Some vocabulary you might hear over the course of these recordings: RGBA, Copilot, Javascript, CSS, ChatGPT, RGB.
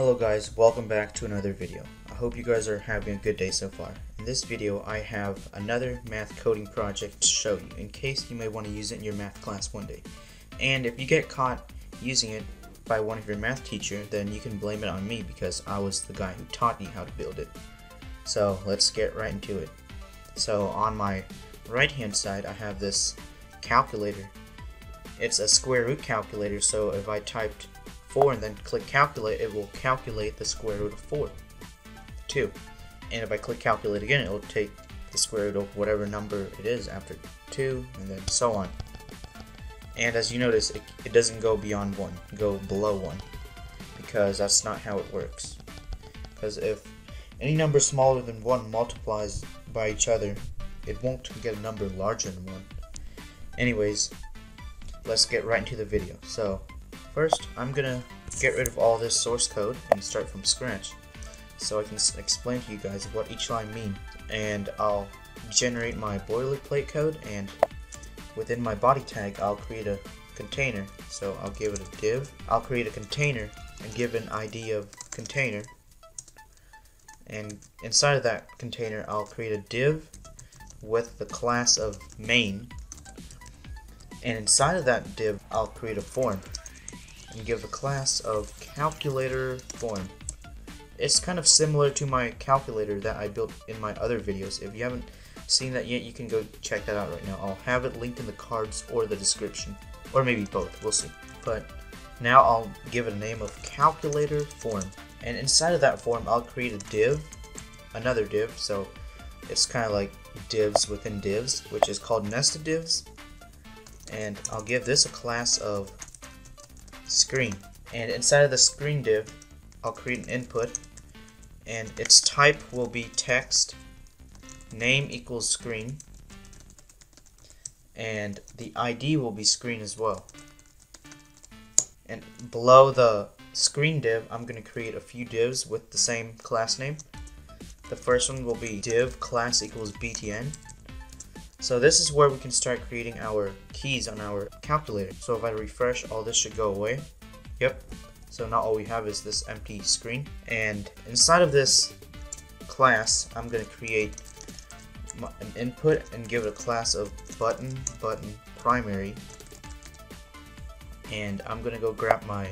Hello guys, welcome back to another video. I hope you guys are having a good day so far. In this video I have another math coding project to show you in case you may want to use it in your math class one day. And if you get caught using it by one of your math teacher, then you can blame it on me because I was the guy who taught you how to build it. So let's get right into it. So on my right hand side I have this calculator. It's a square root calculator, so if I typed 4 and then click calculate, it will calculate the square root of 2. And if I click calculate again, it will take the square root of whatever number it is after 2, and then so on. And as you notice, it doesn't go beyond 1, go below 1, because that's not how it works. Because if any number smaller than 1 multiplies by each other, it won't get a number larger than 1. Anyways, let's get right into the video. So first, I'm gonna get rid of all this source code and start from scratch so I can explain to you guys what each line means. And I'll generate my boilerplate code, and within my body tag I'll create a container. So I'll give it a div. I'll create a container and give an ID of container, and inside of that container I'll create a div with the class of main, and inside of that div I'll create a form and give a class of calculator form. It's kind of similar to my calculator that I built in my other videos. If you haven't seen that yet, you can go check that out right now. I'll have it linked in the cards or the description, or maybe both, we'll see. But now I'll give it a name of calculator form, and inside of that form I'll create a div, another div, so it's kind of like divs within divs, which is called nested divs, and I'll give this a class of screen. And inside of the screen div I'll create an input, and its type will be text, name equals screen, and the ID will be screen as well. And below the screen div I'm going to create a few divs with the same class name. The first one will be div class equals btn. So this is where we can start creating our keys on our calculator. So if I refresh, all this should go away. Yep. So now all we have is this empty screen. And inside of this class, I'm going to create an input and give it a class of button primary. And I'm going to go grab my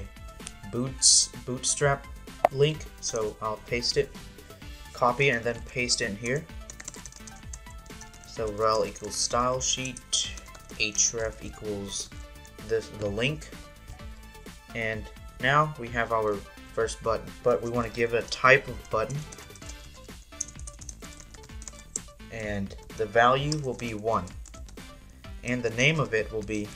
bootstrap link. So I'll paste it, copy it, and then paste it in here. So rel equals style sheet, href equals the link, and now we have our first button, but we want to give it a type of button, and the value will be 1, and the name of it will be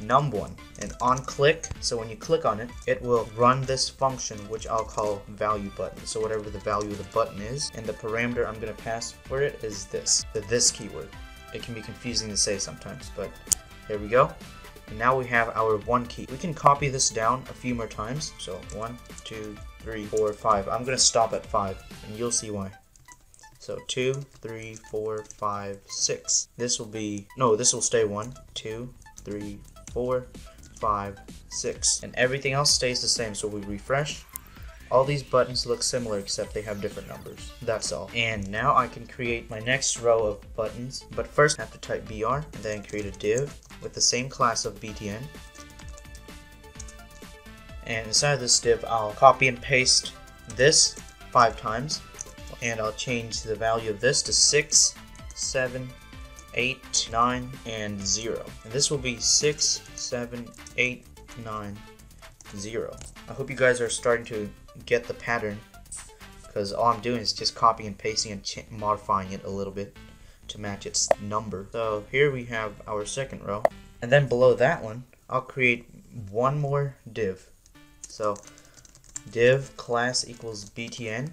num1, and on click, so when you click on it, it will run this function which I'll call value button. So whatever the value of the button is, and the parameter I'm going to pass for it is this, the this keyword. It can be confusing to say sometimes, but there we go. And now we have our one key. We can copy this down a few more times. So 1, 2, 3, 4, 5. I'm going to stop at 5 and you'll see why. So 2, 3, 4, 5, 6. This will stay 1, 2, 3, 4, 5, 6, and everything else stays the same. So we refresh, all these buttons look similar except they have different numbers, that's all. And now I can create my next row of buttons, but first I have to type br and then create a div with the same class of btn, and inside of this div I'll copy and paste this 5 times, and I'll change the value of this to 6, 7, 8, 9, and 0, and this will be 6, 7, 8, 9, 0. I hope you guys are starting to get the pattern, because all I'm doing is just copying and pasting and modifying it a little bit to match its number. So here we have our second row, and then below that one I'll create one more div. So div class equals btn,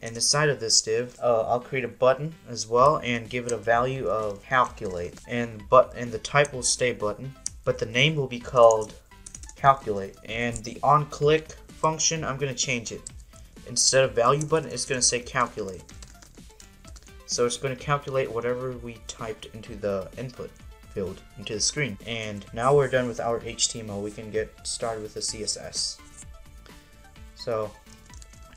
and inside of this div, I'll create a button as well and give it a value of calculate, and the type will stay button, but the name will be called calculate, and the on click function I'm going to change it. Instead of value button, it's going to say calculate. So it's going to calculate whatever we typed into the input field into the screen. And now we're done with our HTML. We can get started with the CSS. So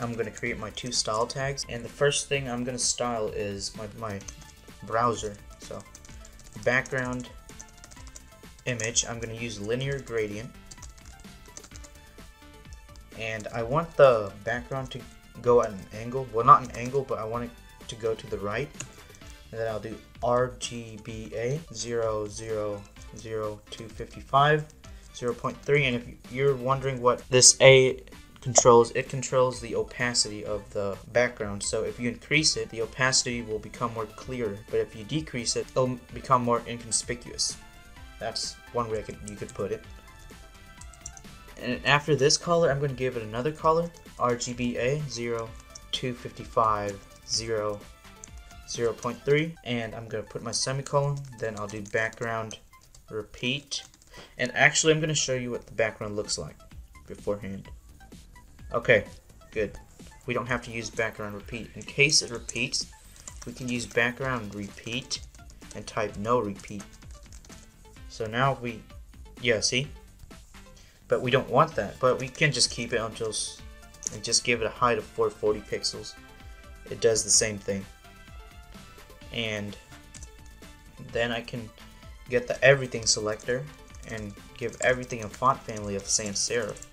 I'm going to create my two style tags, and the first thing I'm going to style is my browser. So background image, I'm going to use linear gradient, and I want the background to go at an angle, well, not an angle, but I want it to go to the right. And then I'll do RGBA 0.00255 0.3, and if you're wondering what this A controls, it controls the opacity of the background. So if you increase it, the opacity will become more clear, but if you decrease it, it'll become more inconspicuous. That's one way you could put it. And after this color, I'm going to give it another color, RGBA 0.255 0.3, and I'm going to put my semicolon. Then I'll do background repeat, and actually I'm going to show you what the background looks like beforehand. Okay, good. We don't have to use background repeat. In case it repeats, we can use background repeat and type no repeat. So now we, yeah, see? But we don't want that, but we can just keep it until, and just give it a height of 440 pixels. It does the same thing. And then I can get the everything selector and give everything a font family of sans serif.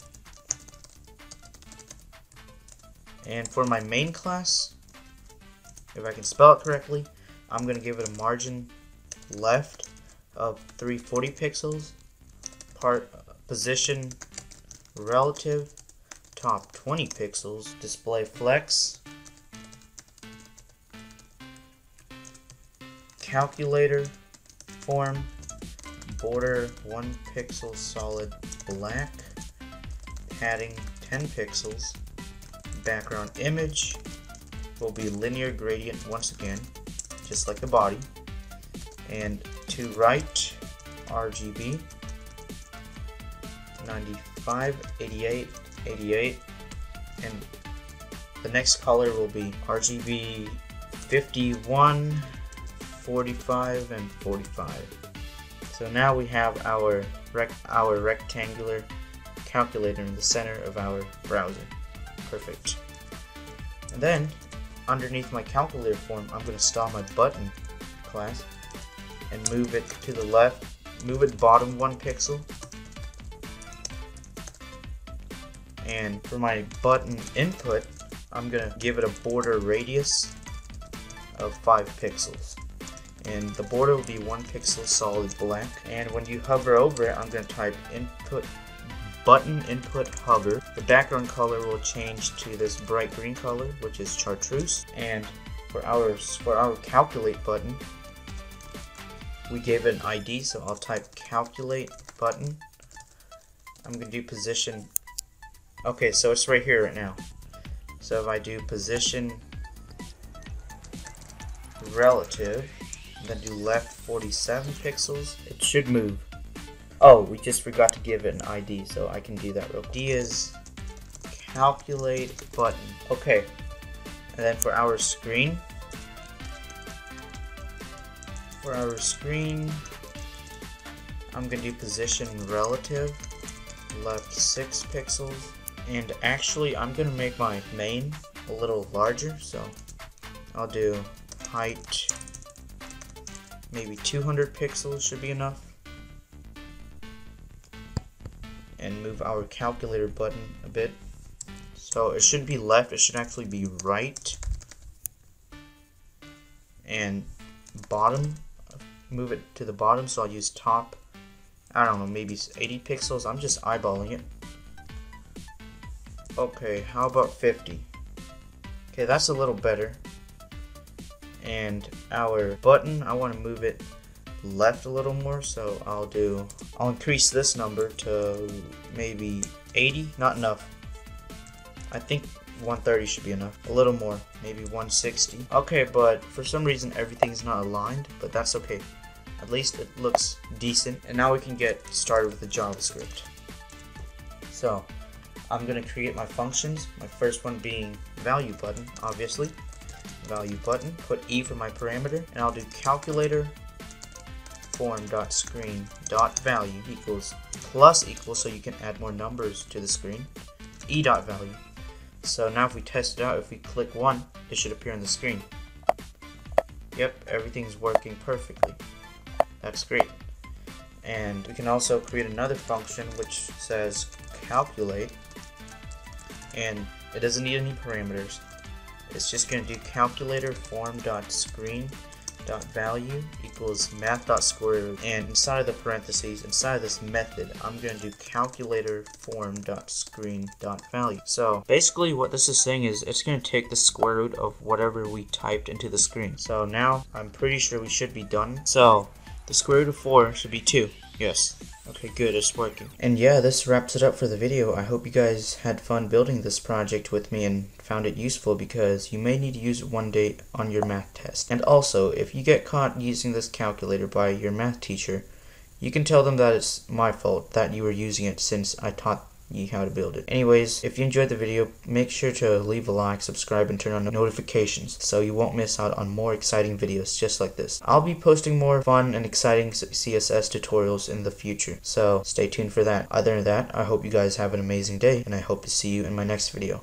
And for my main class, if I can spell it correctly, I'm going to give it a margin left of 340 pixels, position relative, top 20 pixels, display flex, calculator, form, border 1 pixel solid black, padding 10 pixels, background image will be linear gradient once again, just like the body, and to right RGB 95 88 88, and the next color will be RGB 51 45 and 45. So now we have our rectangular calculator in the center of our browser. Perfect. And then underneath my calculator form, I'm going to style my button class and move it to the left, move it bottom 1 pixel. And for my button input, I'm going to give it a border radius of 5 pixels, and the border will be 1 pixel solid black. And when you hover over it, I'm going to type input button input hover. The background color will change to this bright green color, which is chartreuse. And for our calculate button, we gave it an ID, so I'll type calculate button. I'm going to do position. Okay, so it's right here right now. So if I do position relative, then do left 47 pixels, it should move. Oh, we just forgot to give it an ID, so I can do that real quick. D is calculate button. Okay, and then for our screen, I'm going to do position relative, left 6 pixels, and actually I'm going to make my main a little larger, so I'll do height, maybe 200 pixels should be enough. And move our calculator button a bit. So it shouldn't be left, it should actually be right. And bottom, move it to the bottom, so I'll use top, I don't know, maybe 80 pixels. I'm just eyeballing it. Okay, how about 50? Okay, that's a little better. And our button, I want to move it left a little more, so I'll increase this number to maybe 80. Not enough. I think 130 should be enough. A little more, maybe 160. Okay, but for some reason everything's not aligned, but that's okay. At least it looks decent. And now we can get started with the JavaScript. So I'm gonna create my functions, my first one being value button, obviously. Value button, put E for my parameter, and I'll do calculator form.screen.value equals plus equals, so you can add more numbers to the screen, E.value. So now if we test it out, if we click 1, it should appear on the screen. Yep, everything's working perfectly. That's great. And we can also create another function which says calculate, and it doesn't need any parameters. It's just going to do calculator form.screen.value equals math.square, and inside of the parentheses, inside of this method, I'm going to do calculator form.screen.value. So basically what this is saying is it's going to take the square root of whatever we typed into the screen. So now I'm pretty sure we should be done. So the square root of 4 should be 2. Yes. Okay, good, it's working. And yeah, this wraps it up for the video. I hope you guys had fun building this project with me and found it useful, because you may need to use it one day on your math test. And also, if you get caught using this calculator by your math teacher, you can tell them that it's my fault that you were using it, since I taught you how to build it. Anyways, if you enjoyed the video, make sure to leave a like, subscribe, and turn on notifications so you won't miss out on more exciting videos just like this. I'll be posting more fun and exciting CSS tutorials in the future, so stay tuned for that. Other than that, I hope you guys have an amazing day, and I hope to see you in my next video.